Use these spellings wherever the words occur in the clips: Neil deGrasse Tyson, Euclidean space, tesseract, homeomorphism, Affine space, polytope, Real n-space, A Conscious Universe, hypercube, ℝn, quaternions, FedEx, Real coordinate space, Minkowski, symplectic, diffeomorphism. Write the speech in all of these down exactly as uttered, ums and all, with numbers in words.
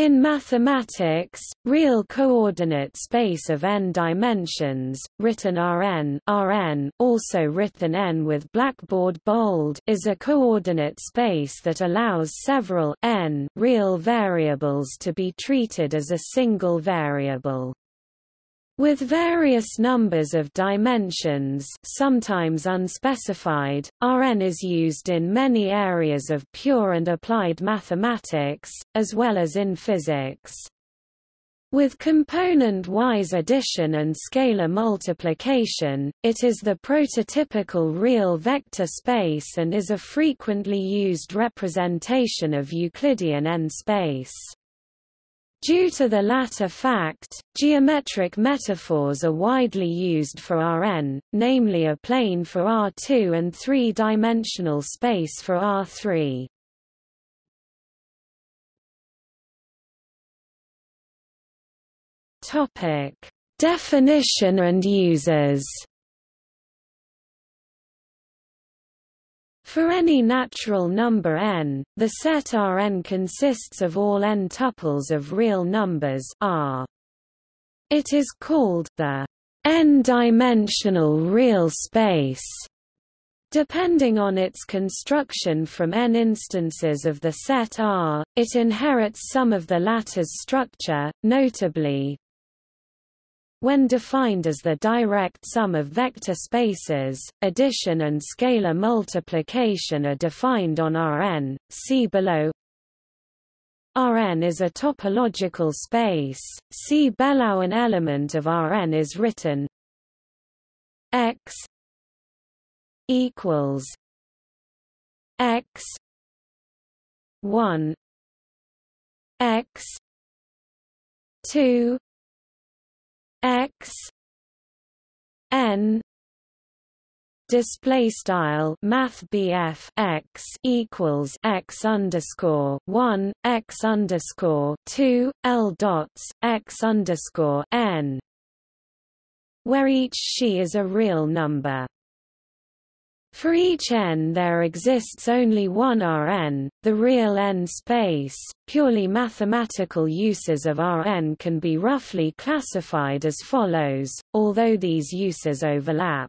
In mathematics, real coordinate space of n dimensions, written R n, R n, also written n with blackboard bold, is a coordinate space that allows several n real variables to be treated as a single variable. With various numbers of dimensions, sometimes unspecified, R n is used in many areas of pure and applied mathematics, as well as in physics. With component-wise addition and scalar multiplication, it is the prototypical real vector space and is a frequently used representation of Euclidean n-space. Due to the latter fact, geometric metaphors are widely used for R n, namely a plane for R two and three-dimensional space for R three. Topic: Definition and uses. For any natural number n, the set R n consists of all n tuples of real numbers R. It is called the n-dimensional real space, depending on its construction from n instances of the set R. It inherits some of the latter's structure, notably, when defined as the direct sum of vector spaces, addition and scalar multiplication are defined on R n, see below. R n is a topological space, see below. An element of R n is written X equals X one X two X n display style math B F X equals X underscore one X underscore two L dots X underscore n, where each she is a real number. For each n there exists only one R n, the real n space. Purely mathematical uses of R n can be roughly classified as follows, although these uses overlap.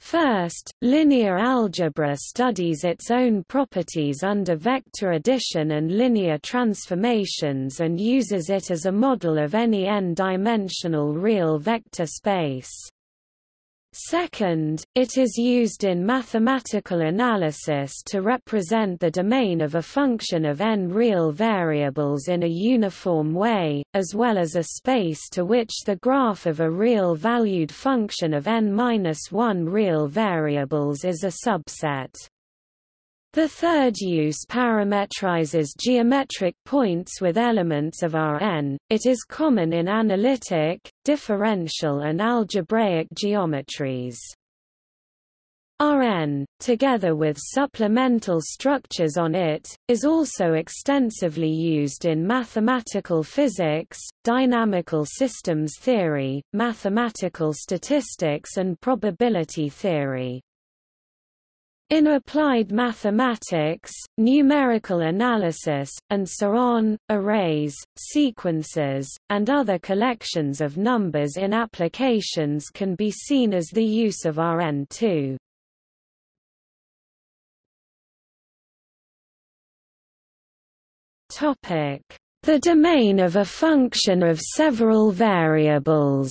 First, linear algebra studies its own properties under vector addition and linear transformations and uses it as a model of any n-dimensional real vector space. Second, it is used in mathematical analysis to represent the domain of a function of n real variables in a uniform way, as well as a space to which the graph of a real-valued function of n minus one real variables is a subset. The third use parametrizes geometric points with elements of R n. It is common in analytic, differential and algebraic geometries. R n, together with supplemental structures on it, is also extensively used in mathematical physics, dynamical systems theory, mathematical statistics and probability theory. In applied mathematics, numerical analysis, and so on, arrays, sequences, and other collections of numbers in applications can be seen as the use of R n too. The domain of a function of several variables.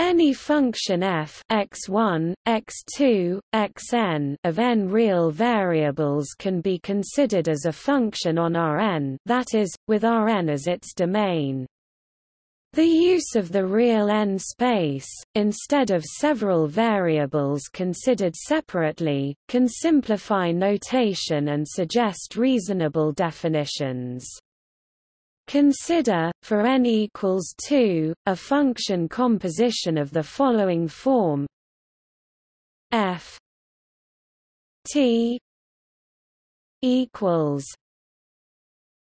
Any function f x one, x two, xn of n real variables can be considered as a function on R n, that is, with R n as its domain. The use of the real n space, instead of several variables considered separately, can simplify notation and suggest reasonable definitions. Consider, for n equals two, a function composition of the following form: f t equals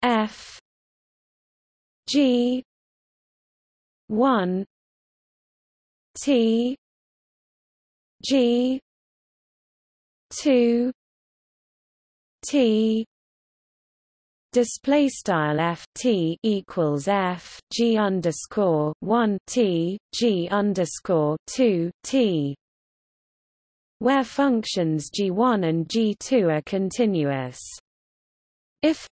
f g one t g two T display style F T equals F G underscore one T G underscore two T, where functions G one and G two are continuous. If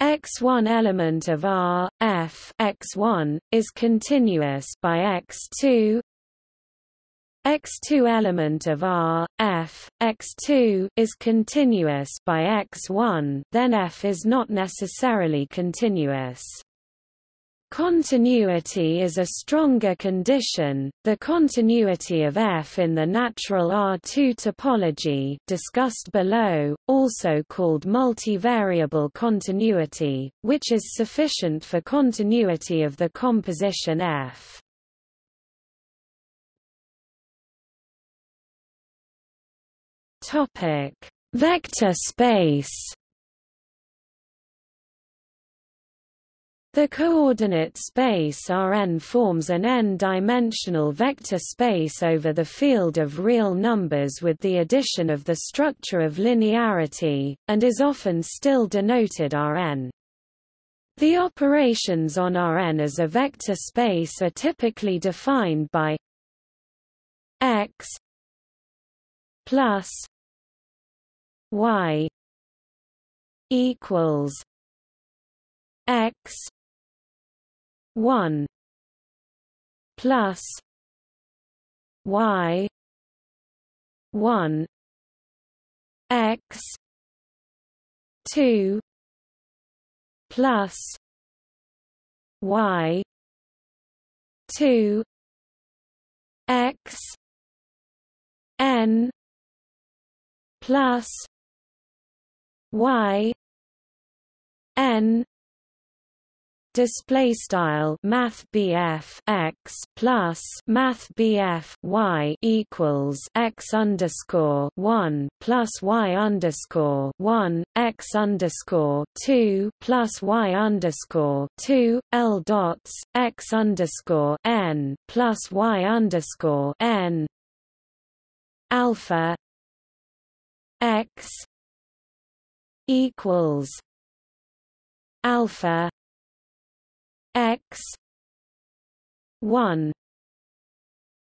x one element of R F x one is continuous by x two, x two element of R F x two is continuous by x one, then F is not necessarily continuous. Continuity is a stronger condition. The continuity of F in the natural R two topology, discussed below, also called multivariable continuity, which is sufficient for continuity of the composition F. Topic: Vector space. The coordinate space R n forms an n-dimensional vector space over the field of real numbers with the addition of the structure of linearity, and is often still denoted R n. The operations on R n as a vector space are typically defined by x plus y equals x one plus y one x two plus y two x n plus y n. Display style math B F x plus math B F y equals x underscore one plus y underscore one x underscore two plus y underscore two L dots x underscore n plus y underscore n alpha x equals alpha x one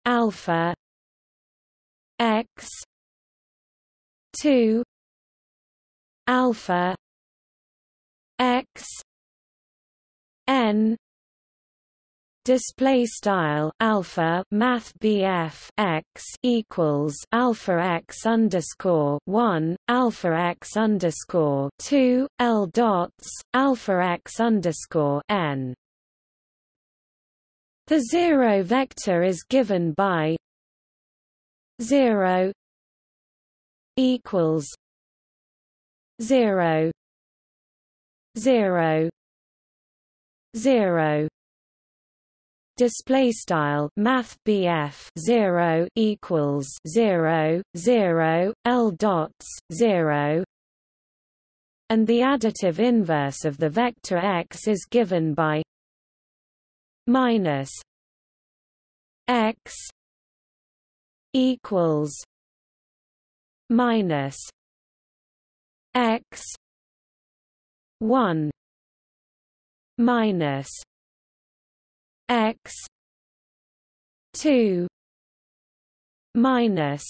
alpha x two alpha x n. Display style alpha math B F x equals alpha x underscore one alpha x underscore two L dots alpha x underscore n. The zero vector is given by zero equals zero zero zero. Display style math B F zero equals zero zero L dots zero, and the additive inverse of the vector x is given by minus x equals minus x one minus x two minus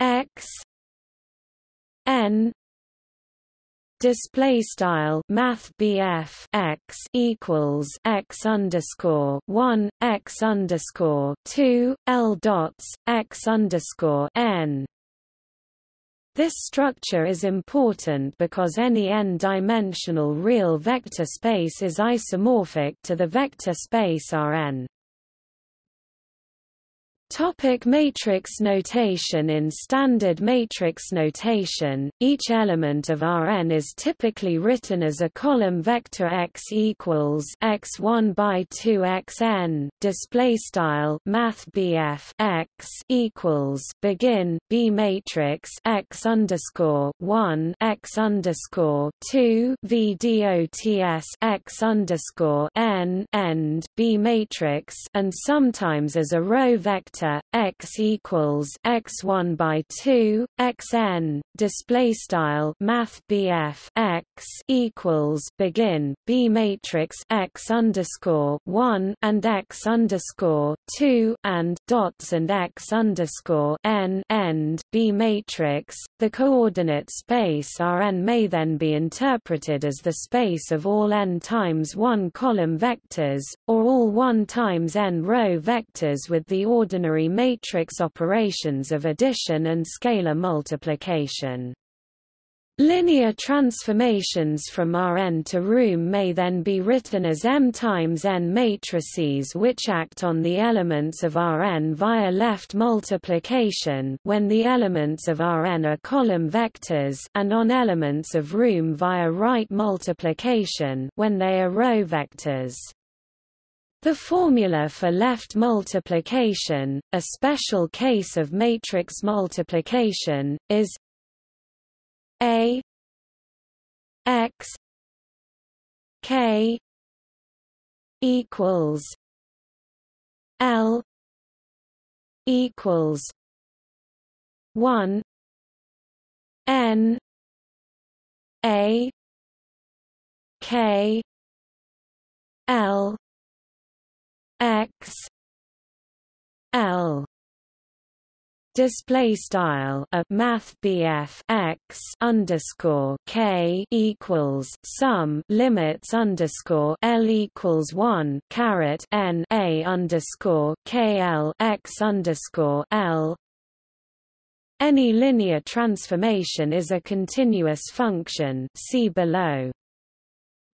x n. Display style math B F x equals x underscore one x underscore two L dots x underscore n. This structure is important because any n-dimensional real vector space is isomorphic to the vector space R n. Topic: matrix notation. In standard matrix notation, each element of R n is typically written as a column vector x equals x one by two xn. Display style math B F x equals begin B matrix x underscore one x underscore two v dots x underscore n end B matrix, and sometimes as a row vector theta x equals x one by two xn display style math bf x equals begin b matrix x underscore one and x underscore two and dots and x underscore n end b matrix. The coordinate space Rn may then be interpreted as the space of all n times one column vectors, or all one times n row vectors with the ordinary matrix operations of addition and scalar multiplication. Linear transformations from Rn to room may then be written as M times N matrices which act on the elements of Rn via left multiplication when the elements of Rn are column vectors and on elements of room via right multiplication when they are row vectors. The formula for left multiplication, a special case of matrix multiplication, is A X K equals L equals one N A K L X L display style a math bf x underscore k equals sum limits underscore l equals one caret n a underscore k l x underscore l. Any linear transformation is a continuous function. See below.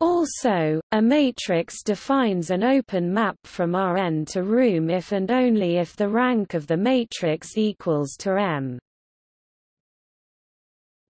Also, a matrix defines an open map from Rn to room if and only if the rank of the matrix equals to M.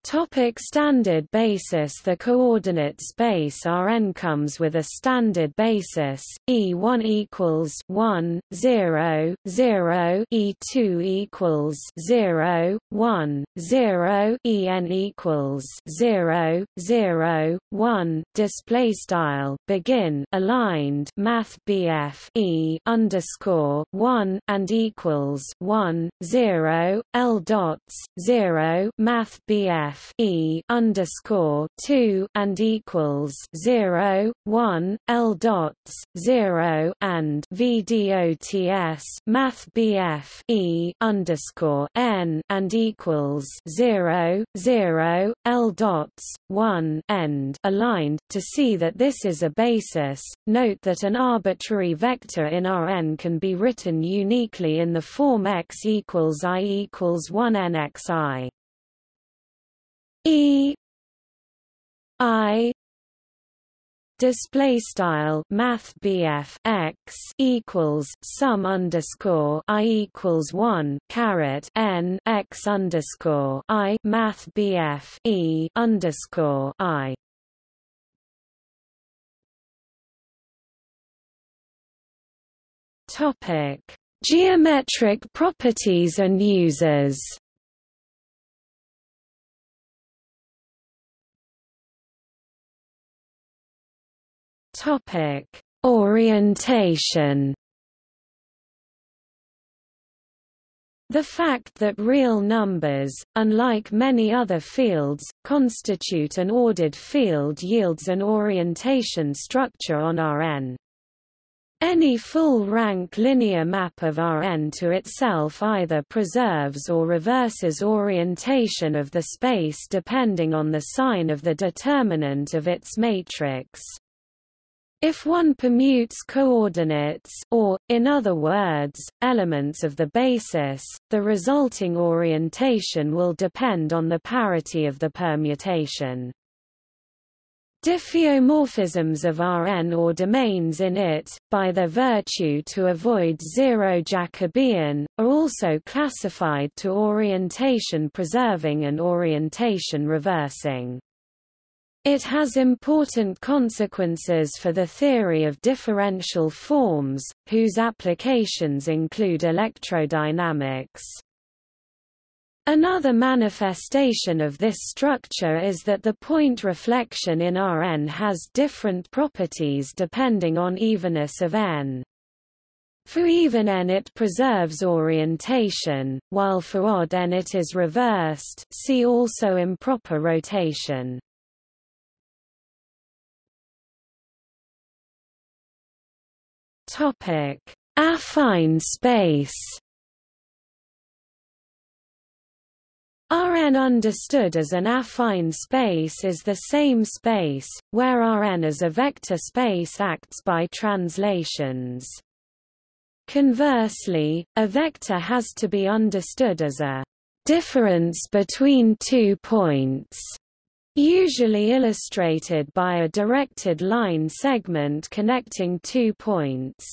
Topic standard basis. The coordinate space Rn comes with a standard basis, E one equals one, zero, zero, E two equals zero, one, zero, En equals zero, zero, one. Display style begin aligned math B F E underscore one and equals one, zero, L dots, zero, math B F E underscore two and equals zero, one, L dots, zero, and VDOTS Math B F E underscore N and equals zero, zero, L dots, one, end aligned. To see that this is a basis, note that an arbitrary vector in Rn can be written uniquely in the form x equals I equals one N X I. E I display style math B F X equals sum underscore I equals one caret N X underscore I math B F E underscore I. Topic geometric properties and uses. Topic: Orientation. The fact that real numbers, unlike many other fields, constitute an ordered field yields an orientation structure on Rn. Any full-rank linear map of Rn to itself either preserves or reverses orientation of the space depending on the sign of the determinant of its matrix. If one permutes coordinates or, in other words, elements of the basis, the resulting orientation will depend on the parity of the permutation. Diffeomorphisms of Rn or domains in it, by their virtue to avoid zero Jacobian, are also classified to orientation preserving and orientation reversing. It has important consequences for the theory of differential forms, whose applications include electrodynamics. Another manifestation of this structure is that the point reflection in Rn has different properties depending on evenness of n. For even n it preserves orientation, while for odd n it is reversed. See also improper rotation. Topic: affine space. Rn understood as an affine space is the same space, where Rn as a vector space acts by translations. Conversely, a vector has to be understood as a difference between two points, usually illustrated by a directed line segment connecting two points.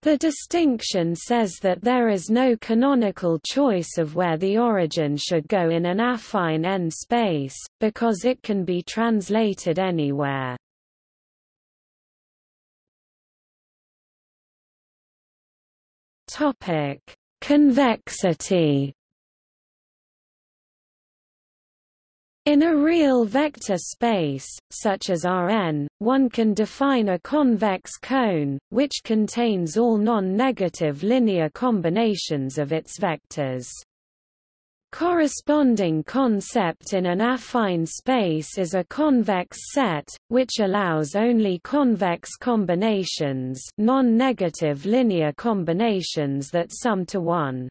The distinction says that there is no canonical choice of where the origin should go in an affine N space, because it can be translated anywhere. Topic: convexity. In a real vector space, such as Rn, one can define a convex cone, which contains all non-negative linear combinations of its vectors. Corresponding concept in an affine space is a convex set, which allows only convex combinations, non-negative linear combinations that sum to one.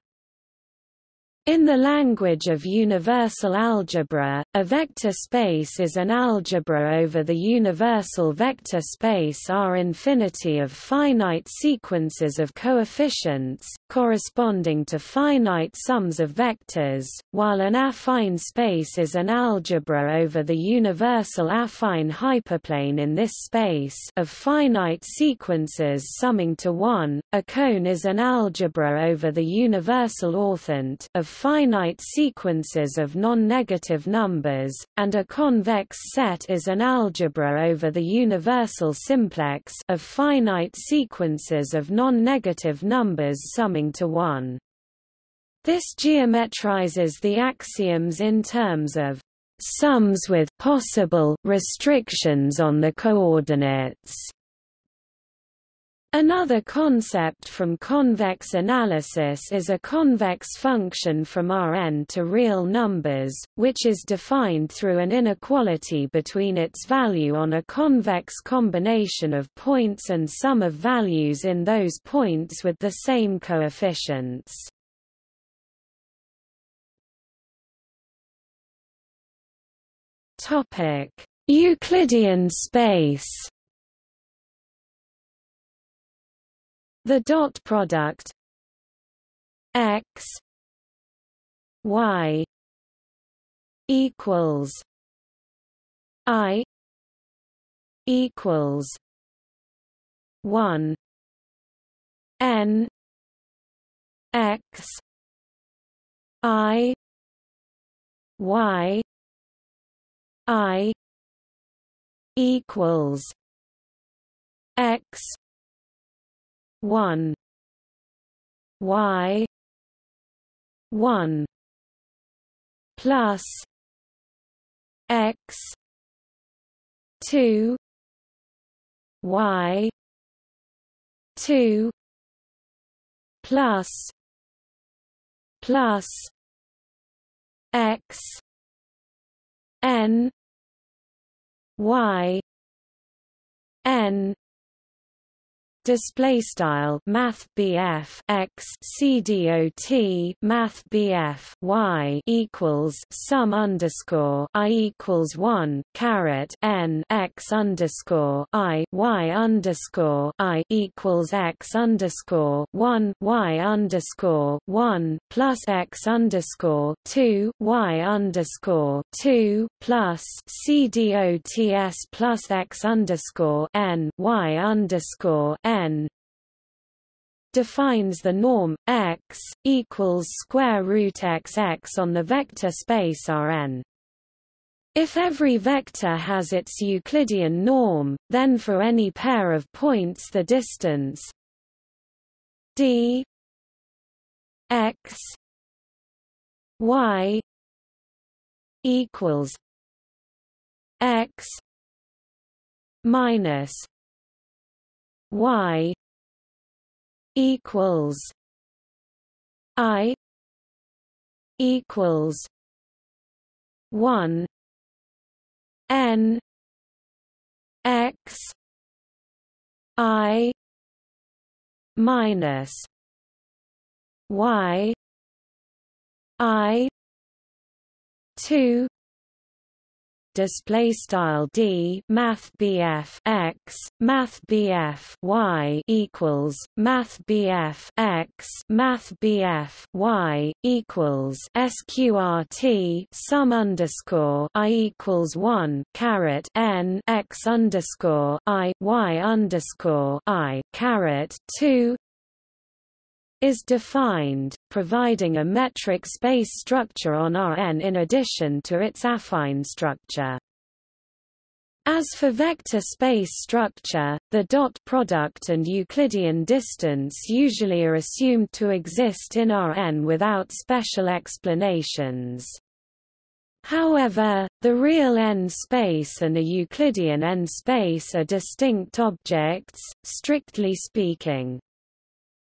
In the language of universal algebra, a vector space is an algebra over the universal vector space R infinity of finite sequences of coefficients, corresponding to finite sums of vectors, while an affine space is an algebra over the universal affine hyperplane in this space of finite sequences summing to one. A cone is an algebra over the universal orthont of finite sequences of non-negative numbers, and a convex set is an algebra over the universal simplex of finite sequences of non-negative numbers summing to one. This geometrizes the axioms in terms of sums with possible restrictions on the coordinates. Another concept from convex analysis is a convex function from Rn to real numbers, which is defined through an inequality between its value on a convex combination of points and sum of values in those points with the same coefficients. Topic: Euclidean space. The dot product x y equals I equals one n x I y I equals x one y one plus x two y two plus plus x n y n. Display style math B F x C D O T math B F y equals sum underscore I equals one caret N x underscore I y underscore I equals x underscore one y underscore one plus x underscore two y underscore two plus C D O T S plus x underscore N y underscore N N defines the norm x equals square root x x on the vector space Rn. If every vector has its Euclidean norm, then for any pair of points the distance d x y equals x minus y equals I equals one n x I minus y I two display style d math bf x math bf y equals math bf x math bf y equals sqrt sum underscore I equals one caret n x underscore I y underscore I caret two is defined, providing a metric space structure on ℝn in addition to its affine structure. As for vector space structure, the dot product and Euclidean distance usually are assumed to exist in ℝn without special explanations. However, the real n-space and the Euclidean n-space are distinct objects, strictly speaking.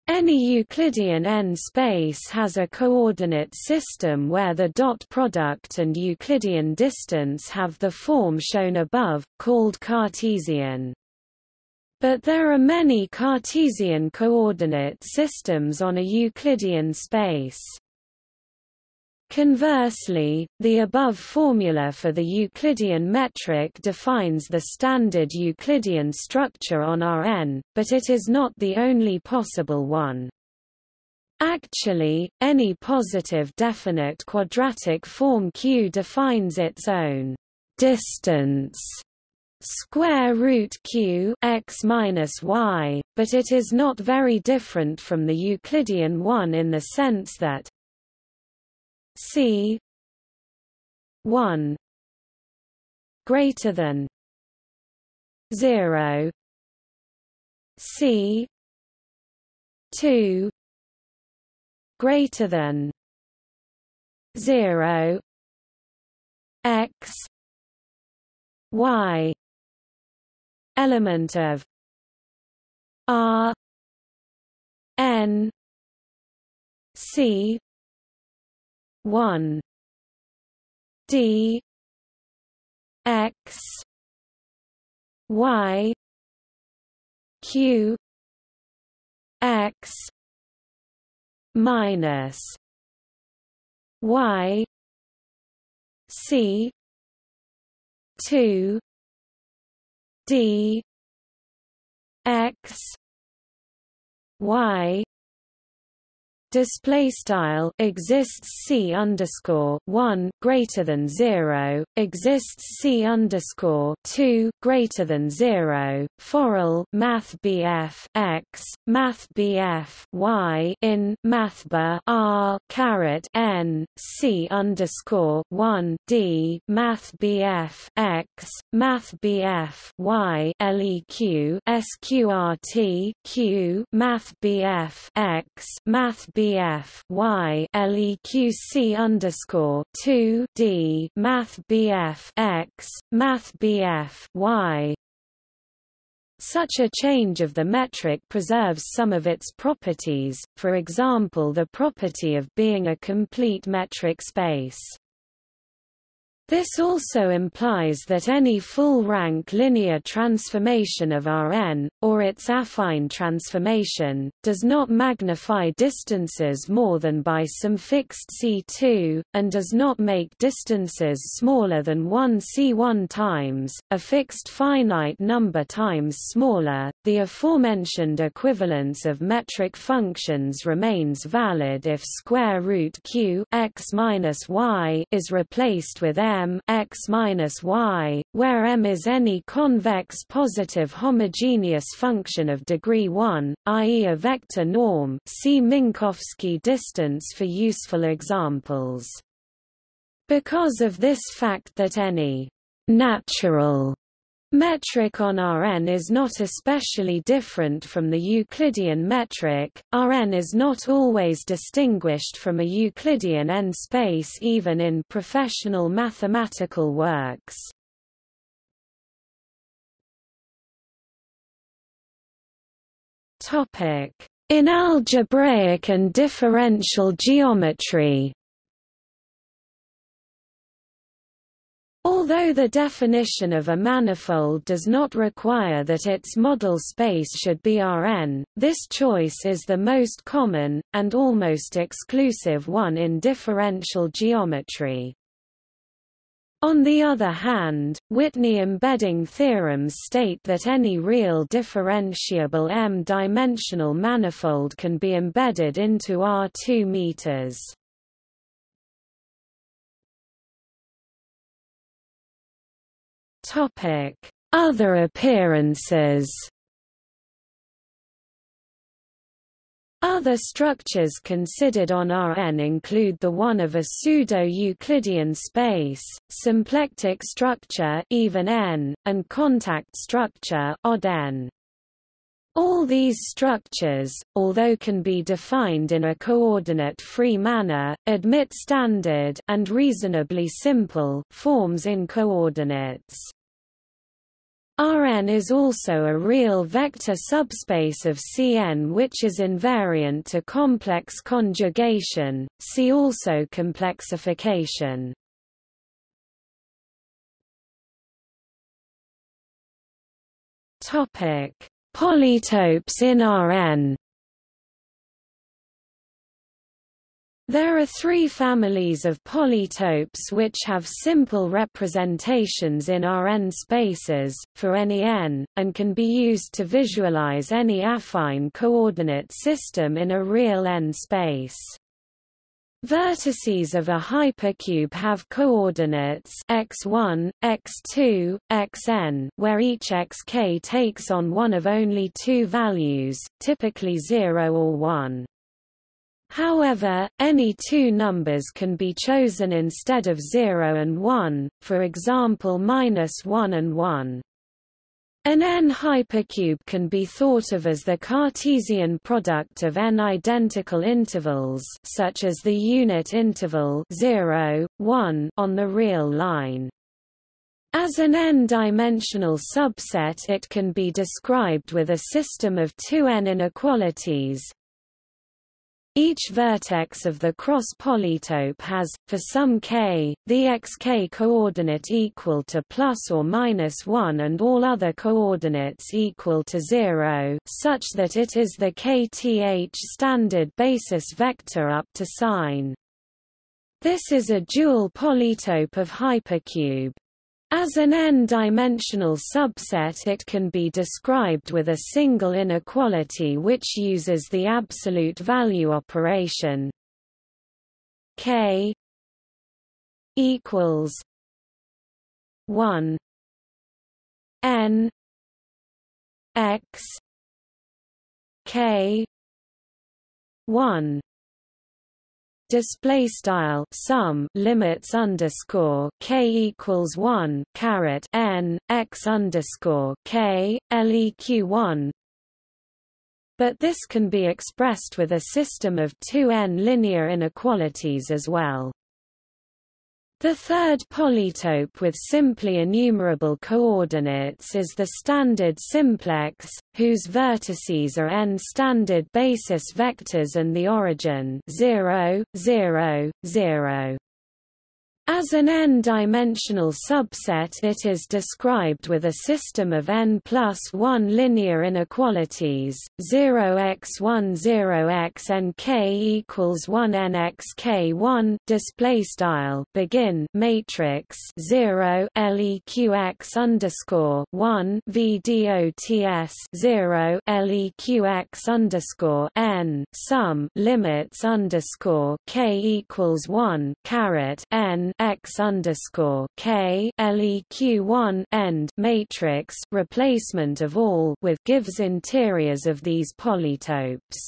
Any Euclidean n-space has a coordinate system where the dot product and Euclidean distance have the form shown above, called Cartesian. But there are many Cartesian coordinate systems on a Euclidean space. Conversely, the above formula for the Euclidean metric defines the standard Euclidean structure on ℝn, but it is not the only possible one. Actually, any positive definite quadratic form Q defines its own distance square root q x minus y, but it is not very different from the Euclidean one in the sense that C one greater than zero C two greater than zero X Y element of R N C one D X Y Q X minus Y C two D X Y display style exists c underscore one greater than zero exists c underscore two greater than zero forel math bf x math bf y in mathbar r caret n c underscore one d math bf x math bf y leq sqrt q math bf x math bf Bf y leq c underscore two d math bf x math bf y. Such a change of the metric preserves some of its properties, for example, the property of being a complete metric space. This also implies that any full-rank linear transformation of ℝn, or its affine transformation, does not magnify distances more than by some fixed C two, and does not make distances smaller than one C one times, a fixed finite number times smaller. The aforementioned equivalence of metric functions remains valid if square root q x minus y is replaced with m M x minus y, where M is any convex positive homogeneous function of degree one, that is a vector norm. See Minkowski distance for useful examples. Because of this fact that any natural metric on ℝn is not especially different from the Euclidean metric, ℝn is not always distinguished from a Euclidean n-space even in professional mathematical works. in algebraic and differential geometry. Although the definition of a manifold does not require that its model space should be R n, this choice is the most common, and almost exclusive one in differential geometry. On the other hand, Whitney embedding theorems state that any real differentiable m-dimensional manifold can be embedded into R two meters. Other appearances. Other structures considered on R n include the one of a pseudo-Euclidean space, symplectic structure even n, and contact structure odd n. All these structures, although can be defined in a coordinate-free manner, admit standard and reasonably simple forms in coordinates. R n is also a real vector subspace of C n which is invariant to complex conjugation, see also complexification. Polytopes in R n. There are three families of polytopes which have simple representations in R n spaces, for any n, and can be used to visualize any affine coordinate system in a real n space. Vertices of a hypercube have coordinates x one, x two, xn, where each xk takes on one of only two values, typically zero or one. However, any two numbers can be chosen instead of zero and one, for example minus one and one. An n hypercube can be thought of as the Cartesian product of n identical intervals such as the unit interval zero, one on the real line. As an n-dimensional subset it can be described with a system of two n inequalities. Each vertex of the cross polytope has, for some k, the xk coordinate equal to plus or minus one and all other coordinates equal to zero, such that it is the kth standard basis vector up to sign. This is a dual polytope of hypercube. As an n-dimensional subset it can be described with a single inequality which uses the absolute value operation k equals one n x k one. Display style sum limits underscore k equals one caret n x underscore k leq one. But this can be expressed with a system of two n linear inequalities as well. The third polytope with simply enumerable coordinates is the standard simplex, whose vertices are n standard basis vectors and the origin zero, zero, zero. As an n-dimensional subset it is described with a system of n plus one linear inequalities, zero x one zero x n k equals one n x k one, display style begin matrix zero leq x underscore one v dots zero leq x underscore n sum limits underscore k equals one caret n x underscore k leq one end matrix. Replacement of all with gives interiors of these polytopes.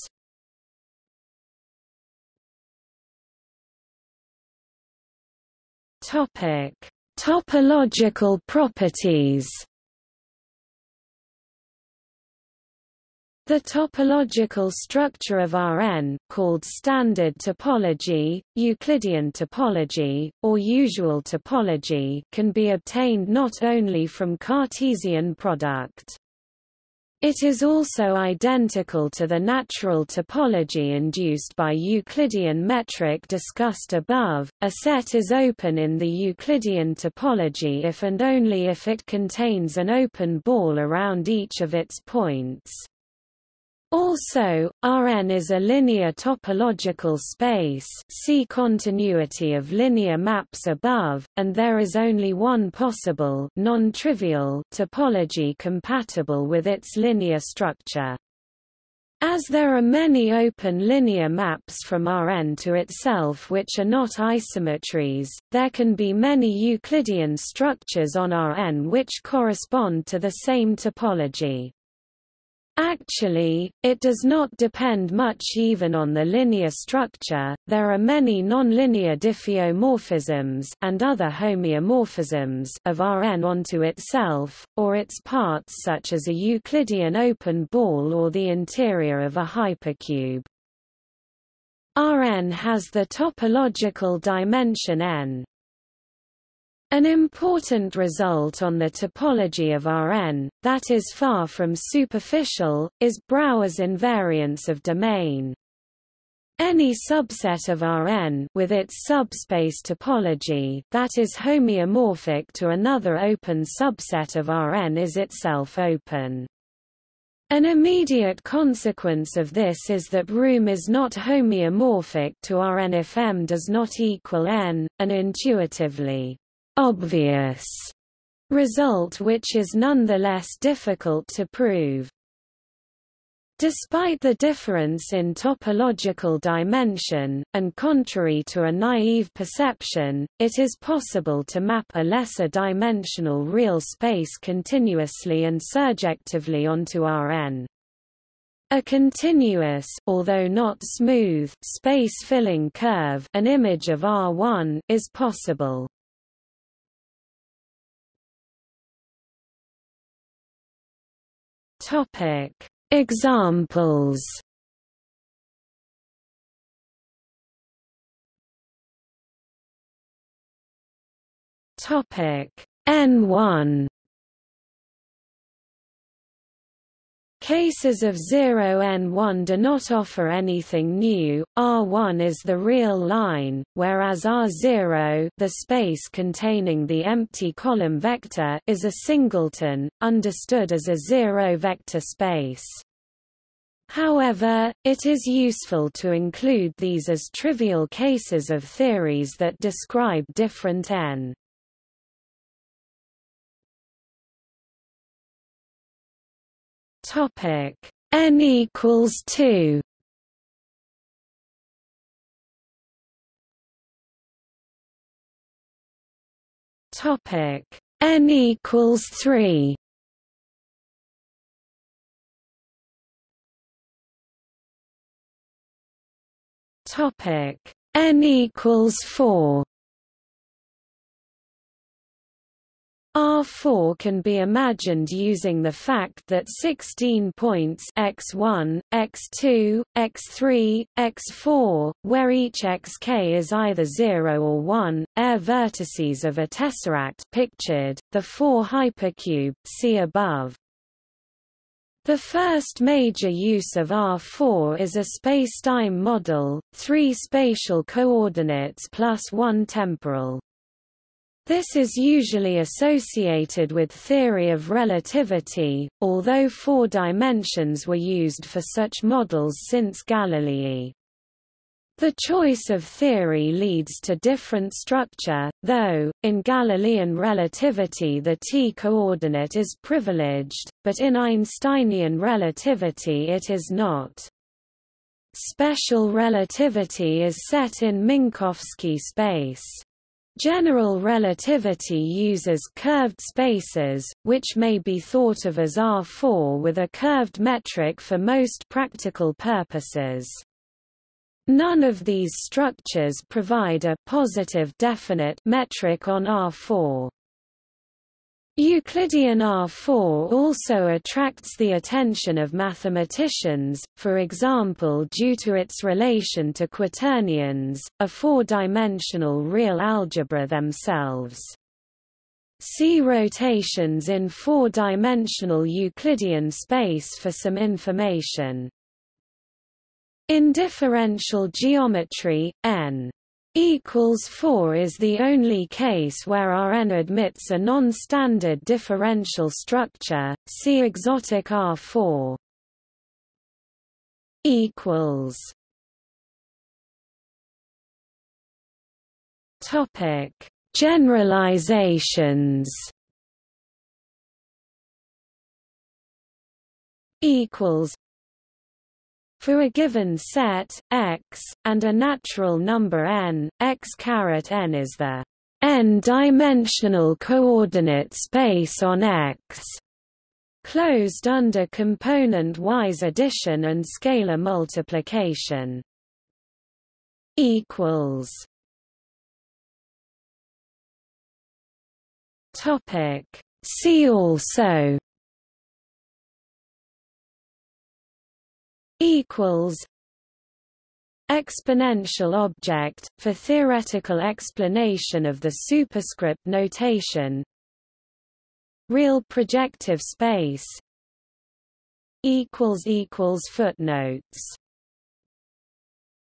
Topic: Topological properties. The topological structure of R n, called standard topology, Euclidean topology, or usual topology, can be obtained not only from Cartesian product. It is also identical to the natural topology induced by Euclidean metric discussed above. A set is open in the Euclidean topology if and only if it contains an open ball around each of its points. Also, R n is a linear topological space, see continuity of linear maps above, and there is only one possible non-trivial topology compatible with its linear structure. As there are many open linear maps from R n to itself which are not isometries, there can be many Euclidean structures on R n which correspond to the same topology. Actually, it does not depend much even on the linear structure. There are many nonlinear diffeomorphisms and other homeomorphisms of R n onto itself, or its parts, such as a Euclidean open ball or the interior of a hypercube. R n has the topological dimension n. An important result on the topology of R n, that is far from superficial, is Brouwer's invariance of domain. Any subset of R n with its subspace topology that is homeomorphic to another open subset of R n is itself open. An immediate consequence of this is that room is not homeomorphic to R n if M does not equal N, an intuitively obvious result which is nonetheless difficult to prove. Despite the difference in topological dimension, and contrary to a naive perception, it is possible to map a lesser dimensional real space continuously and surjectively onto R n. A continuous, although not smooth, space-filling curve, an image of R one, is possible. Topic: Examples. Topic: N one. Cases of zero N one do not offer anything new. R one is the real line, whereas R zero, the space containing the empty column vector, is a singleton, understood as a zero-vector space. However, it is useful to include these as trivial cases of theories that describe different n. Topic: N equals two. Topic: N equals three. Topic: N equals four. R four can be imagined using the fact that sixteen points x one, x two, x three, x four, where each xk is either zero or one, are vertices of a tesseract pictured, the four hypercube, see above. The first major use of R four is a spacetime model, three spatial coordinates plus one temporal. This is usually associated with theory of relativity, although four dimensions were used for such models since Galilei. The choice of theory leads to different structure, though, in Galilean relativity the t-coordinate is privileged, but in Einsteinian relativity it is not. Special relativity is set in Minkowski space. General relativity uses curved spaces, which may be thought of as R four with a curved metric for most practical purposes. None of these structures provide a positive definite metric on R four. Euclidean R four also attracts the attention of mathematicians, for example due to its relation to quaternions, a four-dimensional real algebra themselves. See rotations in four-dimensional Euclidean space for some information. In differential geometry, n equals four is the only case where ℝn admits a non-standard differential structure, see exotic R four. Equals. Topic: Generalizations. Equals. For a given set, X, and a natural number n, X caret n is the n-dimensional coordinate space on X, closed under component-wise addition and scalar multiplication. Equals. Topic. See also. Equals. Exponential object, for theoretical explanation of the superscript notation. Real projective space. Equals equals footnotes.